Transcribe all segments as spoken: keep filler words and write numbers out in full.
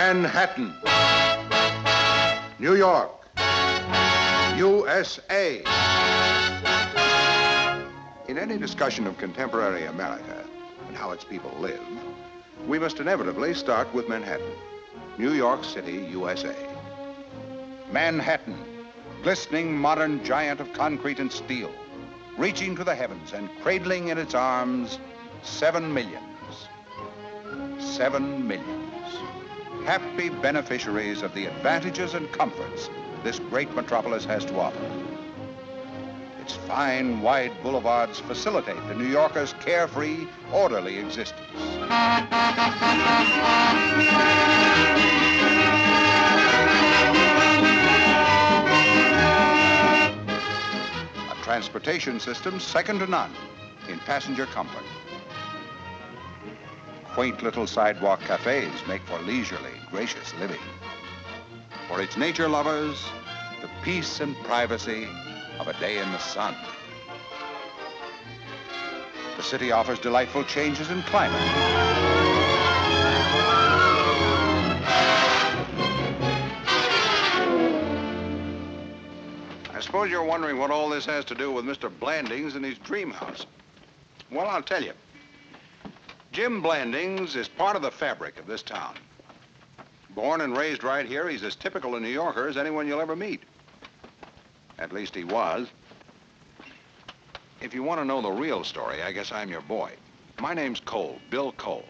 Manhattan, New York, U S A. In any discussion of contemporary America and how its people live, we must inevitably start with Manhattan, New York City, U S A. Manhattan, glistening modern giant of concrete and steel, reaching to the heavens and cradling in its arms seven millions. Seven millions. Happy beneficiaries of the advantages and comforts this great metropolis has to offer. Its fine, wide boulevards facilitate the New Yorker's carefree, orderly existence. A transportation system second to none in passenger comfort. Quaint little sidewalk cafes make for leisurely, gracious living. For its nature lovers, the peace and privacy of a day in the sun. The city offers delightful changes in climate. I suppose you're wondering what all this has to do with Mister Blandings and his dream house. Well, I'll tell you. Jim Blandings is part of the fabric of this town. Born and raised right here, he's as typical a New Yorker as anyone you'll ever meet. At least he was. If you want to know the real story, I guess I'm your boy. My name's Cole, Bill Cole.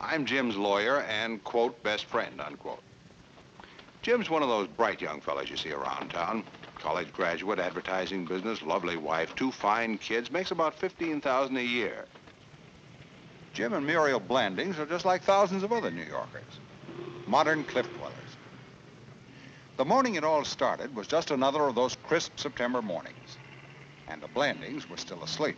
I'm Jim's lawyer and, quote, best friend, unquote. Jim's one of those bright young fellas you see around town. College graduate, advertising business, lovely wife, two fine kids, makes about fifteen thousand dollars a year. Jim and Muriel Blandings are just like thousands of other New Yorkers. Modern cliff dwellers. The morning it all started was just another of those crisp September mornings, and the Blandings were still asleep.